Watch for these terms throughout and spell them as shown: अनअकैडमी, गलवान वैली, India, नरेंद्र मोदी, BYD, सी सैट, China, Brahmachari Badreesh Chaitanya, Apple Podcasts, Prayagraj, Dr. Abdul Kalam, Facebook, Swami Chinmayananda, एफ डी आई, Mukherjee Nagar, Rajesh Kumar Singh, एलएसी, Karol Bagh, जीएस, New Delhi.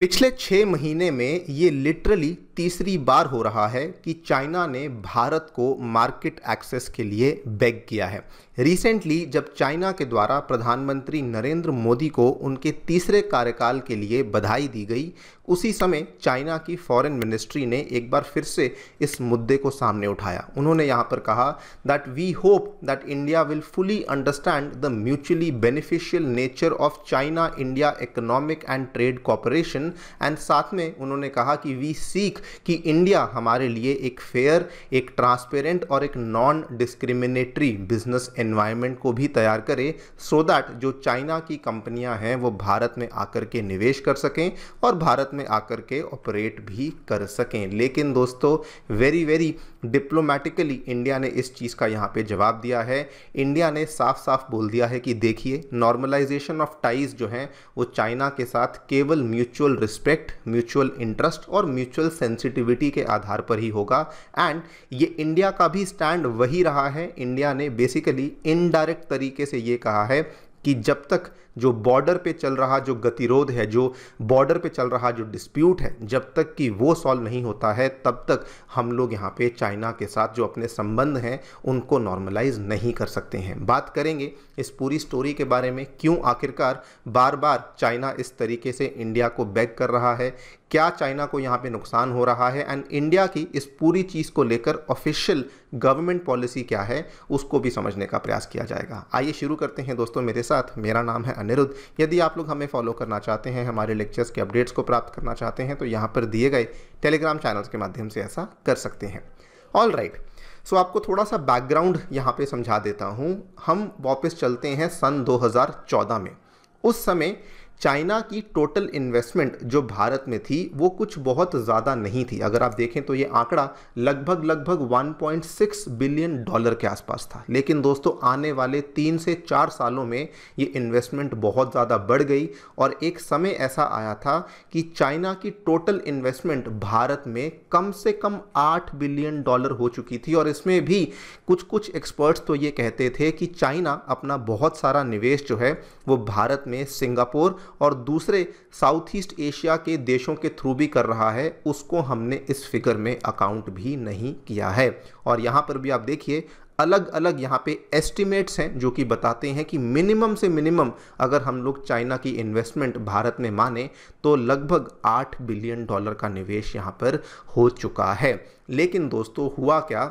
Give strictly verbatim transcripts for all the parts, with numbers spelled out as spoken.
पिछले छः महीने में ये लिटरली तीसरी बार हो रहा है कि चाइना ने भारत को मार्केट एक्सेस के लिए बैग किया है। रिसेंटली जब चाइना के द्वारा प्रधानमंत्री नरेंद्र मोदी को उनके तीसरे कार्यकाल के लिए बधाई दी गई, उसी समय चाइना की फॉरेन मिनिस्ट्री ने एक बार फिर से इस मुद्दे को सामने उठाया। उन्होंने यहाँ पर कहा that we hope that India will fully understand the mutually beneficial nature of China India economic and trade cooperation. And साथ में उन्होंने कहा कि वी सीख कि इंडिया हमारे लिए एक फेयर, एक ट्रांसपेरेंट और एक नॉन डिस्क्रिमिनेटरी बिजनेस एनवायरनमेंट को भी तैयार करे सो दैट जो चाइना की कंपनियां हैं वो भारत में आकर के निवेश कर सकें और भारत में आकर के ऑपरेट भी कर सकें। लेकिन दोस्तों वेरी वेरी डिप्लोमेटिकली इंडिया ने इस चीज़ का यहाँ पे जवाब दिया है। इंडिया ने साफ साफ बोल दिया है कि देखिए नॉर्मलाइजेशन ऑफ टाइज जो हैं वो चाइना के साथ केवल म्यूचुअल रिस्पेक्ट, म्यूचुअल इंटरेस्ट और म्यूचुअल सेंसिटिविटी के आधार पर ही होगा। एंड ये इंडिया का भी स्टैंड वही रहा है। इंडिया ने बेसिकली इनडायरेक्ट तरीके से ये कहा है कि जब तक जो बॉर्डर पे चल रहा जो गतिरोध है, जो बॉर्डर पे चल रहा जो डिस्प्यूट है, जब तक कि वो सॉल्व नहीं होता है तब तक हम लोग यहाँ पे चाइना के साथ जो अपने संबंध हैं उनको नॉर्मलाइज नहीं कर सकते हैं। बात करेंगे इस पूरी स्टोरी के बारे में, क्यों आखिरकार बार बार चाइना इस तरीके से इंडिया को बैक कर रहा है, क्या चाइना को यहाँ पे नुकसान हो रहा है एंड इंडिया की इस पूरी चीज़ को लेकर ऑफिशियल गवर्नमेंट पॉलिसी क्या है उसको भी समझने का प्रयास किया जाएगा। आइए शुरू करते हैं दोस्तों मेरे साथ। मेरा नाम है अनिरुद्ध। यदि आप लोग हमें फॉलो करना चाहते हैं, हमारे लेक्चर्स के अपडेट्स को प्राप्त करना चाहते हैं तो यहाँ पर दिए गए टेलीग्राम चैनल्स के माध्यम से ऐसा कर सकते हैं। ऑल राइट, सो आपको थोड़ा सा बैकग्राउंड यहाँ पर समझा देता हूँ। हम वापस चलते हैं सन दो हज़ार चौदह में। उस समय चाइना की टोटल इन्वेस्टमेंट जो भारत में थी वो कुछ बहुत ज़्यादा नहीं थी। अगर आप देखें तो ये आंकड़ा लगभग लगभग एक पॉइंट छह बिलियन डॉलर के आसपास था। लेकिन दोस्तों आने वाले तीन से चार सालों में ये इन्वेस्टमेंट बहुत ज़्यादा बढ़ गई और एक समय ऐसा आया था कि चाइना की टोटल इन्वेस्टमेंट भारत में कम से कम आठ बिलियन डॉलर हो चुकी थी। और इसमें भी कुछ कुछ एक्सपर्ट्स तो ये कहते थे कि चाइना अपना बहुत सारा निवेश जो है वो भारत में सिंगापुर और दूसरे साउथ ईस्ट एशिया के देशों के थ्रू भी कर रहा है, उसको हमने इस फिगर में अकाउंट भी नहीं किया है। और यहाँ पर भी आप देखिए अलग अलग यहाँ पे एस्टिमेट्स हैं जो कि बताते हैं कि मिनिमम से मिनिमम अगर हम लोग चाइना की इन्वेस्टमेंट भारत में माने तो लगभग आठ बिलियन डॉलर का निवेश यहाँ पर हो चुका है। लेकिन दोस्तों हुआ क्या,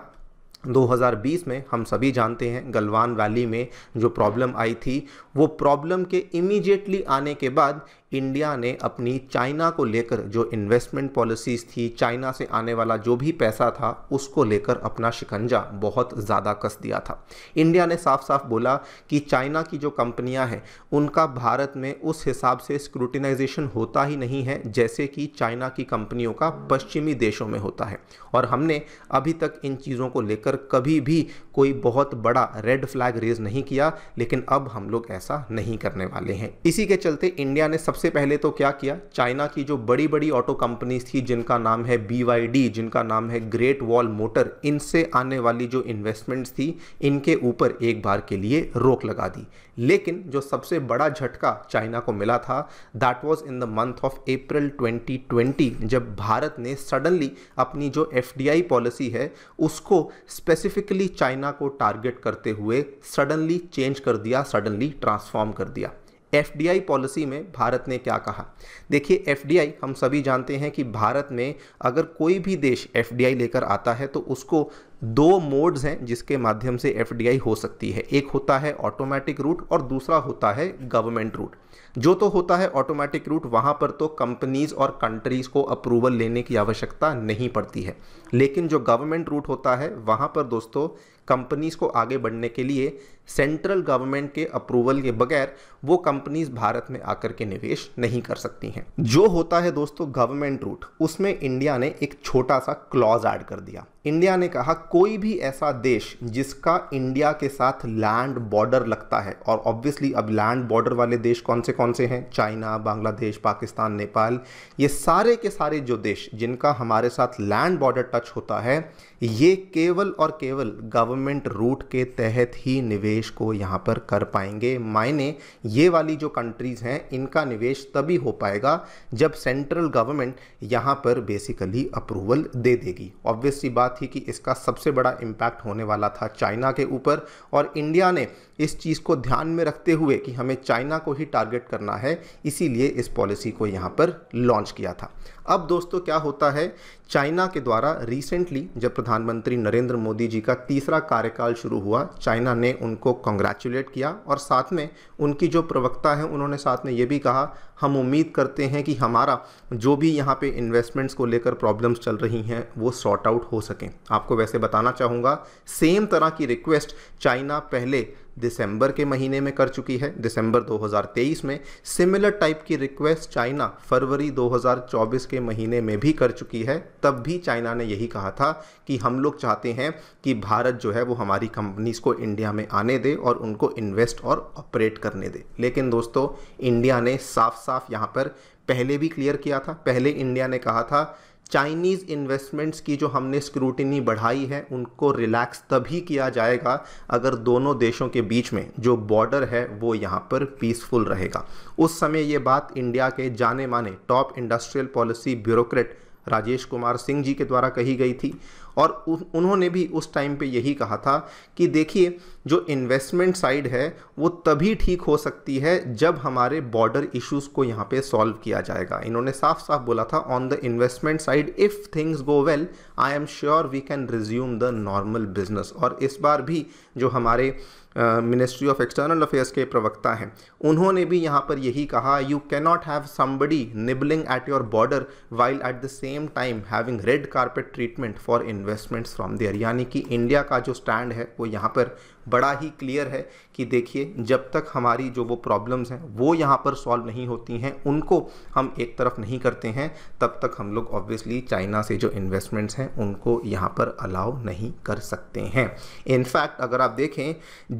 दो हज़ार बीस में हम सभी जानते हैं गलवान वैली में जो प्रॉब्लम आई थी, वो प्रॉब्लम के इमीडिएटली आने के बाद इंडिया ने अपनी चाइना को लेकर जो इन्वेस्टमेंट पॉलिसीज़ थी, चाइना से आने वाला जो भी पैसा था उसको लेकर अपना शिकंजा बहुत ज़्यादा कस दिया था। इंडिया ने साफ साफ बोला कि चाइना की जो कंपनियां हैं उनका भारत में उस हिसाब से स्क्रूटिनाइजेशन होता ही नहीं है जैसे कि चाइना की कंपनियों का पश्चिमी देशों में होता है। और हमने अभी तक इन चीज़ों को लेकर कभी भी कोई बहुत बड़ा रेड फ्लैग रेज नहीं किया, लेकिन अब हम लोग ऐसा नहीं करने वाले हैं। इसी के चलते इंडिया ने सबसे पहले तो क्या किया, चाइना की जो बड़ी बड़ी ऑटो कंपनीज थी जिनका नाम है बी वाई डी, जिनका नाम है ग्रेट वॉल मोटर, इनसे आने वाली जो इन्वेस्टमेंट्स थी इनके ऊपर एक बार के लिए रोक लगा दी। लेकिन जो सबसे बड़ा झटका चाइना को मिला था that was in the month of April twenty twenty, जब भारत ने सडनली अपनी जो एफ डी आई पॉलिसी है उसको स्पेसिफिकली चाइना को टारगेट करते हुए सडनली चेंज कर दिया, सडनली ट्रांसफॉर्म कर दिया। एफ डी आई पॉलिसी में भारत ने क्या कहा, देखिए एफ डी आई हम सभी जानते हैं कि भारत में अगर कोई भी देश एफ डी आई लेकर आता है तो उसको दो मोड्स हैं जिसके माध्यम से एफ डी आई हो सकती है। एक होता है ऑटोमेटिक रूट और दूसरा होता है गवर्नमेंट रूट। जो तो होता है ऑटोमेटिक रूट, वहाँ पर तो कंपनीज और कंट्रीज़ को अप्रूवल लेने की आवश्यकता नहीं पड़ती है। लेकिन जो गवर्नमेंट रूट होता है वहाँ पर दोस्तों कंपनीज़ को आगे बढ़ने के लिए सेंट्रल गवर्नमेंट के अप्रूवल के बगैर वो कंपनीज भारत में आकर के निवेश नहीं कर सकती हैं। जो होता है दोस्तों गवर्नमेंट रूट, उसमें इंडिया ने एक छोटा सा क्लॉज ऐड कर दिया। इंडिया ने कहा कोई भी ऐसा देश जिसका इंडिया के साथ लैंड बॉर्डर लगता है, और ऑब्वियसली अब लैंड बॉर्डर वाले देश कौन से कौन से हैं, चाइना, बांग्लादेश, पाकिस्तान, नेपाल, ये सारे के सारे जो देश जिनका हमारे साथ लैंड बॉर्डर टच होता है, ये केवल और केवल गवर्नमेंट रूट के तहत ही निवेश को यहाँ पर कर पाएंगे। मायने ये वाली जो कंट्रीज़ हैं इनका निवेश तभी हो पाएगा जब सेंट्रल गवर्नमेंट यहाँ पर बेसिकली अप्रूवल दे देगी। ऑब्वियसली बात थी कि इसका सबसे बड़ा इम्पैक्ट होने वाला था चाइना के ऊपर, और इंडिया ने इस चीज़ को ध्यान में रखते हुए कि हमें चाइना को ही टारगेट करना है, इसीलिए इस पॉलिसी को यहाँ पर लॉन्च किया था। अब दोस्तों क्या होता है, चाइना के द्वारा रिसेंटली जब प्रधानमंत्री नरेंद्र मोदी जी का तीसरा कार्यकाल शुरू हुआ, चाइना ने उनको कॉन्ग्रेचुलेट किया और साथ में उनकी जो प्रवक्ता है उन्होंने साथ में ये भी कहा, हम उम्मीद करते हैं कि हमारा जो भी यहाँ पे इन्वेस्टमेंट्स को लेकर प्रॉब्लम्स चल रही हैं वो सॉर्ट आउट हो सकें। आपको वैसे बताना चाहूँगा सेम तरह की रिक्वेस्ट चाइना पहले दिसंबर के महीने में कर चुकी है, दिसंबर दो हज़ार तेईस में। सिमिलर टाइप की रिक्वेस्ट चाइना फरवरी दो हज़ार चौबीस के महीने में भी कर चुकी है। तब भी चाइना ने यही कहा था कि हम लोग चाहते हैं कि भारत जो है वो हमारी कंपनीज़ को इंडिया में आने दे और उनको इन्वेस्ट और ऑपरेट करने दे। लेकिन दोस्तों इंडिया ने साफ साफ यहाँ पर पहले भी क्लियर किया था, पहले इंडिया ने कहा था चाइनीज़ इन्वेस्टमेंट्स की जो हमने स्क्रूटिनी बढ़ाई है उनको रिलैक्स तभी किया जाएगा अगर दोनों देशों के बीच में जो बॉर्डर है वो यहाँ पर पीसफुल रहेगा। उस समय ये बात इंडिया के जाने माने top industrial policy bureaucrat Rajesh Kumar Singh ji के द्वारा कही गई थी, और उन्होंने भी उस टाइम पे यही कहा था कि देखिए जो इन्वेस्टमेंट साइड है वो तभी ठीक हो सकती है जब हमारे बॉर्डर इश्यूज़ को यहाँ पे सॉल्व किया जाएगा। इन्होंने साफ साफ बोला था, on the investment side if things go well I am sure we can resume the normal business. और इस बार भी जो हमारे मिनिस्ट्री ऑफ एक्सटर्नल अफेयर्स के प्रवक्ता हैं उन्होंने भी यहाँ पर यही कहा, you cannot have somebody nibbling at your border while at the same time having red carpet treatment for investments from there. यानी कि इंडिया का जो स्टैंड है वो यहाँ पर बड़ा ही क्लियर है कि देखिए जब तक हमारी जो वो प्रॉब्लम्स हैं वो यहाँ पर सॉल्व नहीं होती हैं, उनको हम एक तरफ नहीं करते हैं, तब तक हम लोग ऑब्वियसली चाइना से जो इन्वेस्टमेंट्स हैं उनको यहाँ पर अलाउ नहीं कर सकते हैं। इनफैक्ट अगर आप देखें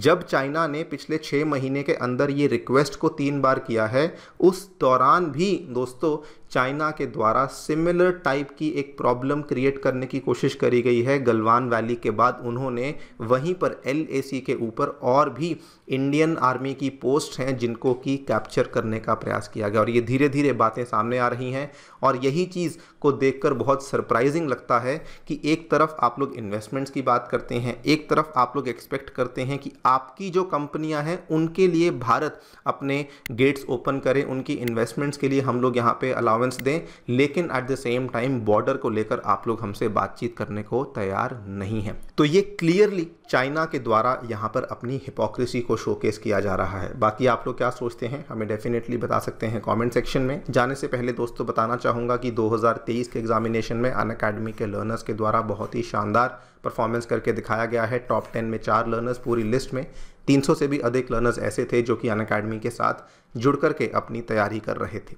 जब चाइना ने पिछले छः महीने के अंदर ये रिक्वेस्ट को तीन बार किया है, उस दौरान भी दोस्तों चाइना के द्वारा सिमिलर टाइप की एक प्रॉब्लम क्रिएट करने की कोशिश करी गई है। गलवान वैली के बाद उन्होंने वहीं पर एलएसी के ऊपर और भी इंडियन आर्मी की पोस्ट हैं जिनको कि कैप्चर करने का प्रयास किया गया, और ये धीरे धीरे बातें सामने आ रही हैं। और यही चीज़ को देखकर बहुत सरप्राइजिंग लगता है कि एक तरफ आप लोग इन्वेस्टमेंट्स की बात करते हैं, एक तरफ आप लोग एक्सपेक्ट करते हैं कि आपकी जो कंपनियाँ हैं उनके लिए भारत अपने गेट्स ओपन करे, उनकी इन्वेस्टमेंट्स के लिए हम लोग यहाँ पर अलाउ दें, लेकिन at the same time border को लेकर आप लोग हमसे बातचीत करने को तैयार नहीं है। तो ये क्लियरली चाइना के द्वारा यहाँ पर अपनी हिपोक्रेसी को शोकेस किया जा रहा है। बाकी आप लोग क्या सोचते हैं हमें डेफिनेटली बता सकते हैं कमेंट सेक्शन में। जाने से पहले दोस्तों बताना चाहूँगा कि दो हज़ार तेईस के एग्जामिनेशन में अनअकैडमी के लर्नर्स के द्वारा बहुत ही शानदार परफॉर्मेंस करके दिखाया गया है। टॉप टेन में चार लर्नर्स, पूरी लिस्ट में तीन सौ से भी अधिक लर्नर्स ऐसे थे जो कि अनअकैडमी के साथ जुड़ करके अपनी तैयारी कर रहे थे।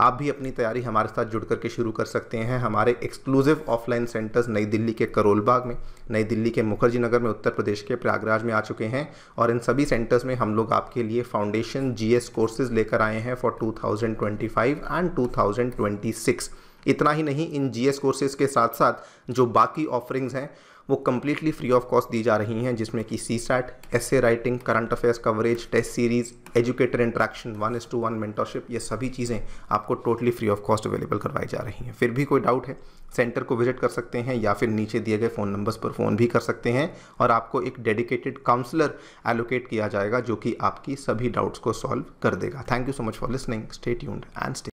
आप भी अपनी तैयारी हमारे साथ जुड़ करके शुरू कर सकते हैं। हमारे एक्सक्लूसिव ऑफलाइन सेंटर्स नई दिल्ली के करोलबाग में, नई दिल्ली के मुखर्जी नगर में, उत्तर प्रदेश के प्रयागराज में आ चुके हैं, और इन सभी सेंटर्स में हम लोग आपके लिए फाउंडेशन जीएस कोर्सेज लेकर आए हैं for two thousand twenty five and two thousand twenty six. इतना ही नहीं, इन जीएस कोर्सेज के साथ साथ जो बाकी ऑफरिंग्स हैं वो कम्प्लीटली फ्री ऑफ कॉस्ट दी जा रही हैं, जिसमें कि सी सैट, essay writing, current affairs coverage, test series, educator interaction, one is to one mentorship, ये सभी चीज़ें आपको totally free of cost available करवाई जा रही हैं। फिर भी कोई डाउट है सेंटर को विजिट कर सकते हैं, या फिर नीचे दिए गए फ़ोन नंबर्स पर फ़ोन भी कर सकते हैं, और आपको एक डेडिकेटेड काउंसलर एलोकेट किया जाएगा जो कि आपकी सभी डाउट्स को सॉल्व कर देगा। Thank you so much for listening, stay tuned and stay